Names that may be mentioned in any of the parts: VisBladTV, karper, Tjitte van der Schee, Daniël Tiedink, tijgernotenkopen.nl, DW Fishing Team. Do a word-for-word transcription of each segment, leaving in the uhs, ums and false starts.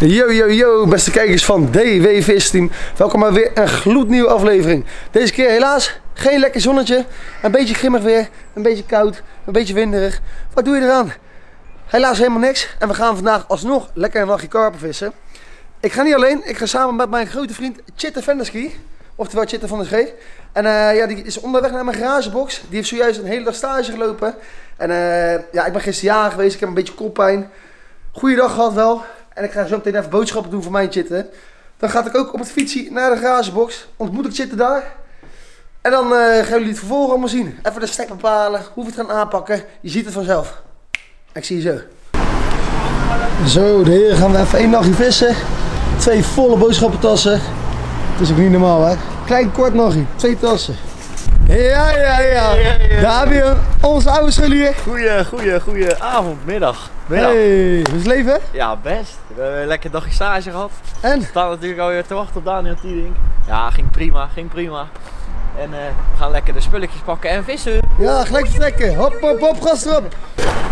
Yo, yo, yo, beste kijkers van DWFishingteam. Welkom bij weer een gloednieuwe aflevering. Deze keer helaas geen lekker zonnetje. Een beetje grimmig weer, een beetje koud, een beetje winderig. Wat doe je eraan? Helaas helemaal niks. En we gaan vandaag alsnog lekker een nachtje karpen vissen. Ik ga niet alleen, ik ga samen met mijn grote vriend Tjitte van der Schee. Oftewel Tjitte van der Schee. En uh, ja, die is onderweg naar mijn garagebox. Die heeft zojuist een hele dag stage gelopen. En uh, ja, ik ben gisteren jaren geweest, ik heb een beetje koppijn. Goeie dag gehad wel. En ik ga zo meteen even boodschappen doen voor mijn Tjitte. Dan ga ik ook op het fietsie naar de garagebox. Ontmoet ik Tjitte daar. En dan uh, gaan jullie het vervolg allemaal zien. Even de stek bepalen, hoe we het gaan aanpakken. Je ziet het vanzelf. Ik zie je zo. Zo, de heren, gaan we even één nachtje vissen. Twee volle boodschappentassen. Dat is ook niet normaal, hè. Klein kort nachtje, twee tassen. Ja, ja, ja. Daar hebben we onze oude scholier. Goeie, goeie, goeie avond, middag. middag. Hey, hoe is het leven? Ja, best. We hebben een lekker dagje stage gehad. En? We staan natuurlijk alweer te wachten op Daniël Tiedink. Ja, ging prima, ging prima. En uh, we gaan lekker de spulletjes pakken en vissen. Ja, gelijk vertrekken. Hop, hop, hop, gas erop.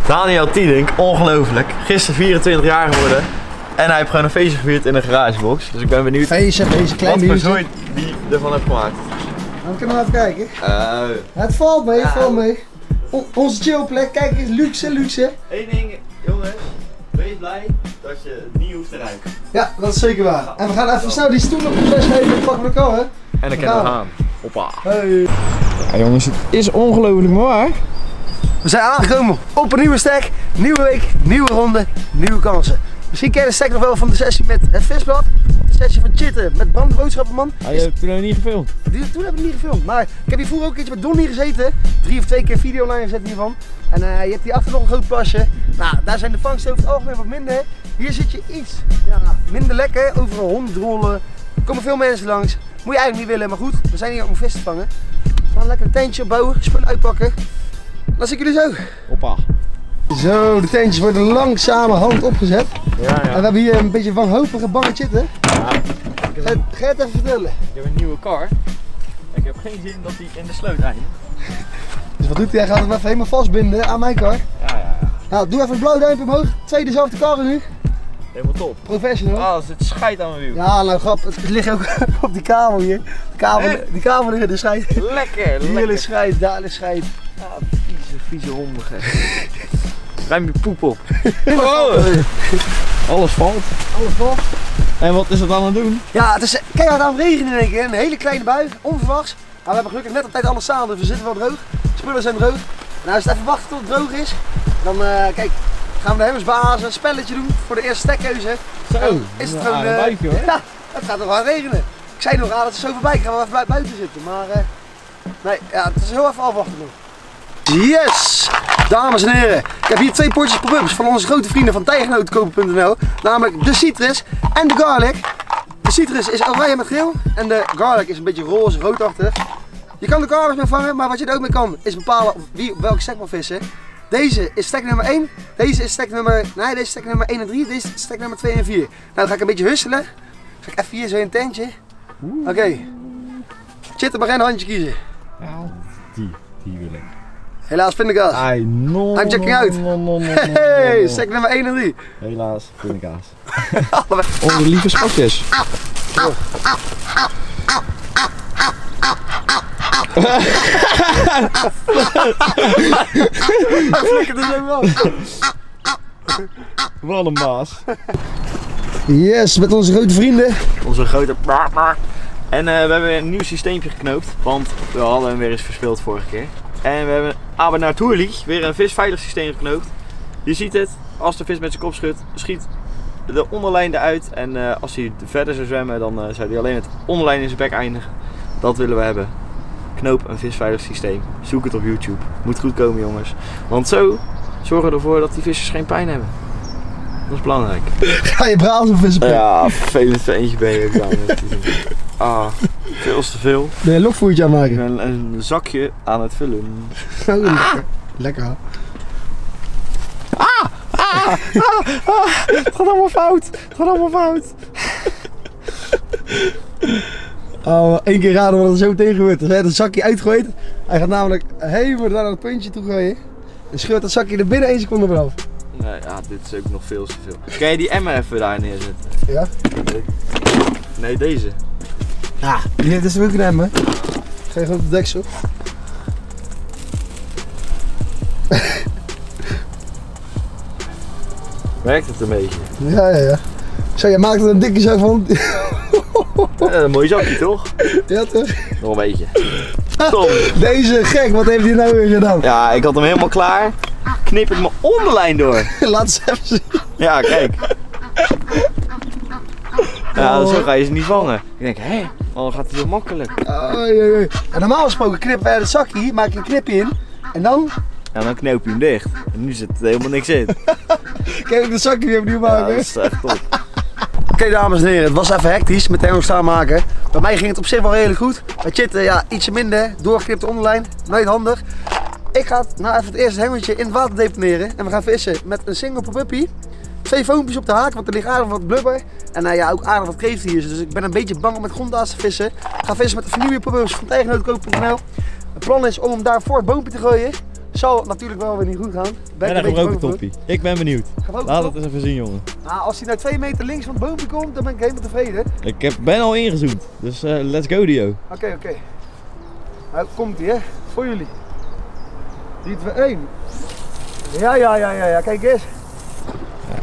Daniël Tiedink, ongelooflijk. Gisteren vierentwintig jaar geworden. En hij heeft gewoon een feestje gevierd in de garagebox. Dus ik ben benieuwd feestje, feestje, klein wat voor die ervan heeft gemaakt. Dan kunnen we even kijken. Uh, het valt mee, het uh, valt mee. O, onze chillplek, kijk eens, luxe, luxe. Eén ding, jongens, wees blij dat je het niet hoeft te ruiken. Ja, dat is zeker waar. En we gaan even snel die stoel op de fles geven, pakken we elkaar, hè. En dan kennen we gaan. Hoppa. Hey. Ja, jongens, het is ongelooflijk maar. We zijn aangekomen op een nieuwe stek, nieuwe week, nieuwe ronde, nieuwe kansen. Misschien ken je de stek nog wel van de sessie met het visblad. De sessie van Tjitte met brandboodschappenman. Ah, je hebt toen nog niet gefilmd? Die, toen heb ik niet gefilmd, maar ik heb hier vroeger ook iets met Donnie gezeten. Drie of twee keer video online gezet hiervan. En uh, je hebt hier achter nog een groot plasje. Nou, daar zijn de vangsten over het algemeen wat minder. Hier zit je iets ja, minder lekker, overal hondrollen. Er komen veel mensen langs. Moet je eigenlijk niet willen, maar goed, we zijn hier om vis te vangen. We gaan lekker een tentje opbouwen, spullen uitpakken. Dan zie ik jullie zo. Hoppa. Zo, de tentjes worden langzamerhand opgezet. Ja, ja. En we hebben hier een beetje wanhopige bangen zitten. Ja. Ga je het even vertellen? Ik heb een nieuwe kar. Ik heb geen zin dat hij in de sloot eindigt. Dus wat doet hij? Hij gaat hem even helemaal vastbinden aan mijn kar. Ja, ja, ja. Nou, doe even een blauw duimpje omhoog. Twee dezelfde karren nu. Helemaal top. Professional. Ah, oh, het scheidt aan mijn wiel. Ja, nou grap. Het ligt ook op die kabel hier. De kabel, hey. Die kabel liggen, de scheidt. Lekker, hier lekker. Hier scheidt, daar scheidt. Ah, vieze, vieze hondige. Ruim je poep op. Oh. Alles valt. Alles valt. En wat is het dan aan het doen? Ja, het is, kijk aan het regenen in één keer. Een hele kleine bui, onverwachts. Maar we hebben gelukkig net op tijd alles samen, dus we zitten wel droog. De spullen zijn droog. Nou, als het even wachten tot het droog is, dan uh, kijk, gaan we de hemmersbazen een spelletje doen voor de eerste stekkeuze. Zo, is het gewoon, uh, buikje, hoor. Ja, het gaat nog wel regenen. Ik zei nog aan dat het zo voorbij gaan we even buiten zitten. Maar uh, nee, ja, het is heel even afwachten nog. Yes! Dames en heren, ik heb hier twee potjes pop-ups van onze grote vrienden van tijgernotenkopen punt n l. Namelijk de citrus en de garlic. De citrus is oranje met geel en de garlic is een beetje roze, roodachtig. Je kan de garlic mee vangen, maar wat je er ook mee kan is bepalen wie op welke stek mag vissen. Deze is stek nummer één, deze is stek nummer, nee, deze is stek nummer één en drie, deze is stek nummer twee en vier. Nou, dan ga ik een beetje husselen. Dan ga ik even hier zo in een tentje. Oké. Okay. Tjitte, maar geen handje kiezen. Ja, die, die wil ik. Helaas vind ik as. I know. I'm checking out. No, no, no, no, hey, stek nummer één en drie. Helaas vind ik as. Onze lieve schatjes. Oh. Flikker er zo wel. Wat een baas. Yes, met onze grote vrienden. Onze grote. En uh, we hebben een nieuw systeempje geknoopt, want we hadden hem weer eens verspeeld vorige keer. En we hebben aber natuurlijk weer een visveilig systeem geknoopt. Je ziet het, als de vis met zijn kop schudt, schiet de onderlijn eruit. En uh, als hij verder zou zwemmen, dan uh, zou hij alleen het onderlijn in zijn bek eindigen. Dat willen we hebben. Knoop een visveilig systeem. Zoek het op YouTube. Moet goed komen, jongens. Want zo zorgen we ervoor dat die vissers geen pijn hebben. Dat is belangrijk. Ga je brazen of vissen? Ja, vervelend ventje ben je ook dan. Ah, veel te veel. Ben je een lokvoertje aan maken? Ik ben een zakje aan het vullen. Zo lekker. Ah. Lekker. Ah, ah, ah, ah. Het gaat allemaal fout. Het gaat allemaal fout. Oh, één keer raden wat er zo meteen gebeurt. Als hij het zakje uitgooit, hij gaat namelijk helemaal naar het puntje toe gooien. En scheurt dat zakje er binnen één seconde vanaf. Nee, ja, dit is ook nog veel te veel. Kan je die emmer even daar neerzetten? Ja? Nee, nee deze. Ja, dit is ook een emmer. Ga je gewoon op de deksel. Werkt het een beetje? Ja, ja, ja. Zo, jij maakt er een dikke zak van. Ja, een mooi zakje toch? Ja, toch? Nog een beetje. Tom. Deze gek, wat heeft hij nou weer gedaan? Ja, ik had hem helemaal klaar. Knip ik mijn onderlijn door. Laat eens even zien. Ja, kijk. Ja, zo ga je ze niet vangen. Ik denk, hé, waarom gaat het zo makkelijk? Oei, oei. En normaal gesproken knip bij het zakje, maak je een knipje in en dan? Ja, dan knoop je hem dicht. En nu zit er helemaal niks in. Kijk, ik de zakje weer opnieuw maken. Ja, dat is echt top. Oké, okay, dames en heren, het was even hectisch met de Engels aanmaken. Bij mij ging het op zich wel redelijk goed. Bij Tjitte, ja, ietsje minder. Doorgeknipte onderlijn, nooit handig. Ik ga nou even het eerste hengeltje in het water deponeren en we gaan vissen met een single per puppy. Twee foompjes op de haak, want er ligt aardig wat blubber. En nou ja, ook aardig wat kreeft hier, dus ik ben een beetje bang om met grondaas te vissen. Ik ga vissen met de vernieuwde puppy's van tijgernotenkopen punt n l. Het plan is om hem daarvoor het boompje te gooien. Zal natuurlijk wel weer niet goed gaan. Ben en dan gaan we ook een toppie. Ik ben benieuwd. Laat het eens even zien, jongen. Nou, als hij nou twee meter links van het boompje komt, dan ben ik helemaal tevreden. Ik heb, ben al ingezoomd, dus uh, let's go, Dio. Oké, okay, oké. Okay. Nou, komt hij, hè? Voor jullie. drie, twee, één. Ja, ja, ja, ja, ja, kijk eens.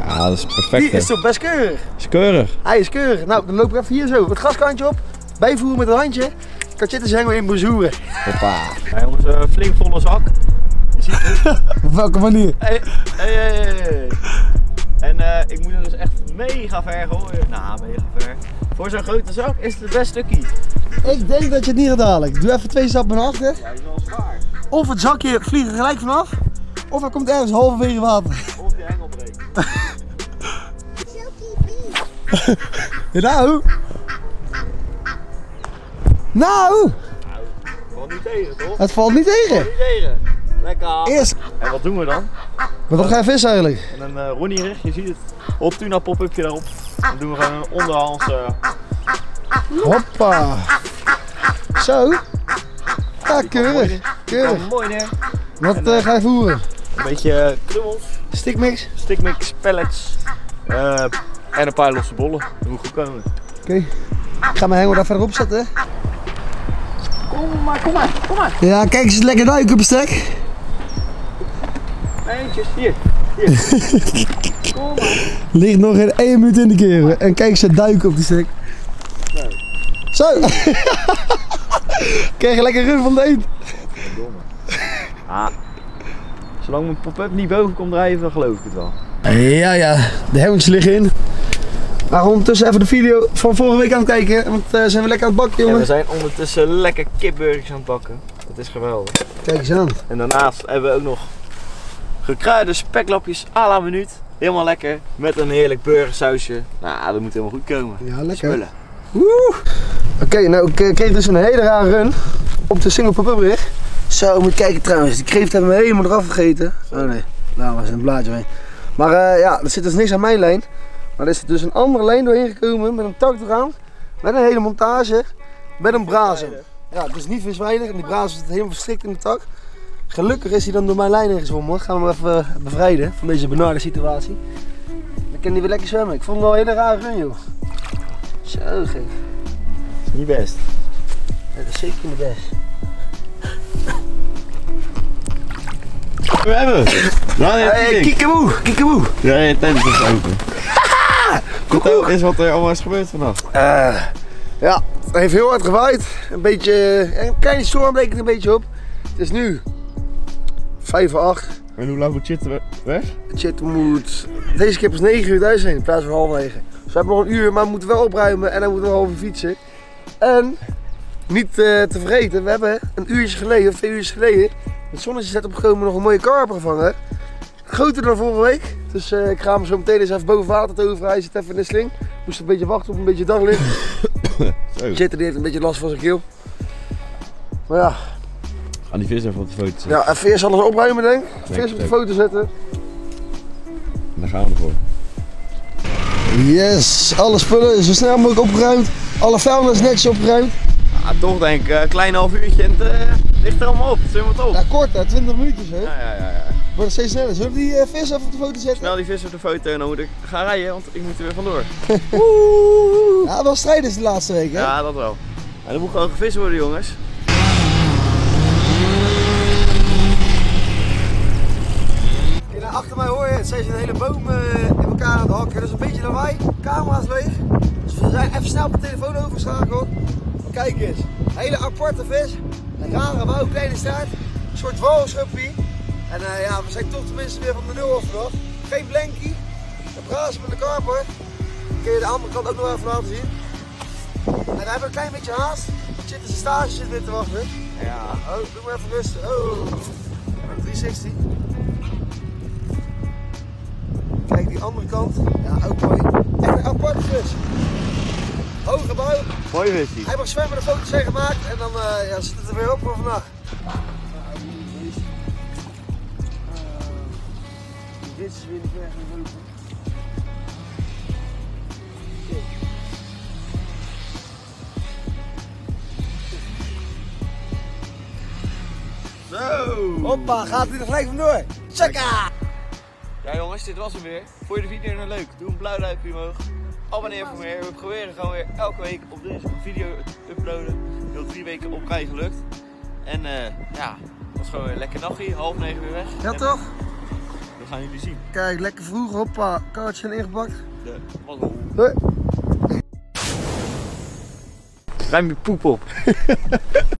Ja, dat is perfect. Die is toch best keurig? Is keurig. Hij is keurig. Nou, dan loop ik even hier zo, het gaskantje op, bijvoeren met een handje. Katjetten zijn we in bezoeren. Hoppa. Ja, jongens, uh, flink volle zak. Op welke manier? Hey, hey, hey, hey. En uh, ik moet er dus echt mega ver gooien. Nou, mega ver. Voor zo'n grote zak is het het best stukje. Ik denk dat je het niet gaat halen. Ik doe even twee stappen naar achter. Ja, die is wel zwaar. Of het zakje vliegt er gelijk vanaf, of hij komt ergens halverwege water. Of die hengel breekt. Ja, nou. Nou. Nou, het valt niet tegen, toch? Het valt niet tegen. Het valt niet tegen. Lekker. Eerst. En wat doen we dan? Maar wat ga je vissen eigenlijk? En een uh, ronnierig, je ziet het. Hop, tuna pop-upje daarop. Dan doen we gewoon een onderhands. Uh... Hoppa. Zo. Ja, keurig. Keurig. Mooi, hè? Wat en, uh, ga je voeren? Een beetje uh, krummels. Stickmix? Stickmix, pellets. Uh, en een paar losse bollen. Hoe goed kan het? Oké. Ik ga mijn hengel daar verder op zetten. Kom maar, kom maar, kom maar. Ja, kijk eens lekker duiken op een stek. Eentjes, hier. Hier. Kom maar. Ligt nog geen één minuut in de keren. En kijk ze duiken op die stek. Nee. Zo. Zo. Krijg je lekker run van de eend. Verdomme. Ah. Zolang mijn pop-up niet boven komt drijven, dan geloof ik het wel. Ja, ja. De helmtjes liggen in. Maar ondertussen even de video van vorige week aan het kijken, want uh, zijn we lekker aan het bakken, jongen. Ja, we zijn ondertussen lekker kipburgers aan het bakken. Dat is geweldig. Kijk eens aan. En daarnaast hebben we ook nog gekruide speklapjes à la minuut. Helemaal lekker. Met een heerlijk burgersausje. Nou, dat moet helemaal goed komen. Ja, lekker. Spullen. Woe! Oké, okay, nou ik kreeg dus een hele rare run op de single pop-up rig. Zo, moet kijken trouwens, die kreeft hebben we helemaal eraf gegeten. Oh nee, nou was er een blaadje mee. Maar uh, ja, er zit dus niks aan mijn lijn. Maar er is dus een andere lijn doorheen gekomen met een tak eraan. Met een hele montage, met een brazen. Ja, dus niet visweilig en die brazen zit helemaal verstrikt in de tak. Gelukkig is hij dan door mijn lijn heen gezwommen. Gaan we hem even bevrijden van deze benarde situatie. Dan kan hij weer lekker zwemmen. Ik vond het wel een hele rare run, joh. Zo gek. Niet best. Nee, dat is zeker niet best. We hebben hem! Kiekeboe! Kiekeboe! Ja, je tent is open. Vertel eens wat er allemaal is gebeurd vannacht. Uh, ja, het heeft heel hard gewaaid. Een beetje, een kleine storm leek het een beetje op. Het is nu vijf voor acht. En hoe lang moet Tjitte weg? Tjitte moet deze keer pas negen uur thuis zijn in plaats van half negen. Dus we hebben nog een uur, maar we moeten wel opruimen en hij moet nog half uur fietsen. En niet uh, te vergeten, we hebben een uurtje geleden, of twee uurtjes geleden, het zonnetje zet opgekomen, nog een mooie karp gevangen. Groter dan vorige week. Dus uh, ik ga hem zo meteen eens even boven water toveren. Hij zit even in de sling. Moest een beetje wachten op een beetje daglicht. Tjitte heeft een beetje last van zijn keel. Maar ja. Gaan die vis even op de foto zetten. Ja, even eerst alles opruimen denk ik. Vis op de foto zetten. En daar gaan we ervoor. Yes, alle spullen zo snel mogelijk opgeruimd. Alle vuilnis netjes opgeruimd. Ja, toch denk ik, een klein half uurtje en het uh, ligt er allemaal op. Het is helemaal top. Ja, kort hè, twintig minuutjes hè. Ja, ja, ja, ja. Wordt steeds sneller. Zullen we die uh, vis even op de foto zetten? Snel die vis op de foto en dan moet ik gaan rijden, want ik moet er weer vandoor. Woehoe! Ja, wel strijders de laatste week, hè? Ja, dat wel. En dan moet gewoon gevist worden, jongens. En nou, achter mij hoor je, het zijn een hele boom uh, in elkaar aan het hakken. Dus een beetje lawaai, camera's leeg. Dus we zijn even snel op de telefoon overgeschakeld. Kijk eens, een hele aparte vis. Een rare wauw, kleine staart. Een soort walschuppie. En uh, ja, we zijn toch tenminste weer van de nul af. Geen blankie. Een braas met de karper. Dan kun je de andere kant ook nog even laten zien. En dan hebben we een klein beetje haast. Er zit een stage zit weer te wachten. Ja. Oh, doe maar even rustig. Oh. driehonderdzestig. Kijk die andere kant. Ja, ook mooi. Echt een aparte vis. Hoge bouw. Mooi vis die. Hij mag zwemmen, de foto's zijn gemaakt. En dan uh, ja, zit het er weer op voor vandaag. Dit is weer de weg naar boven. Zo! Hoppa, gaat hij er gelijk vandoor. Tjaka! Ja jongens, dit was hem weer. Vond je de video nou leuk? Doe een blauw duimpje omhoog. Abonneer voor meer. We proberen gewoon weer elke week op deze video te uploaden. Heel drie weken op rij gelukt. En uh, ja, het was gewoon weer lekker nachtje. Half negen weer weg. Ja en, toch? We gaan jullie zien. Kijk, lekker vroeg, hoppa, kaartjes zijn ingepakt. De mazzel. Doei. Ruim je poep op.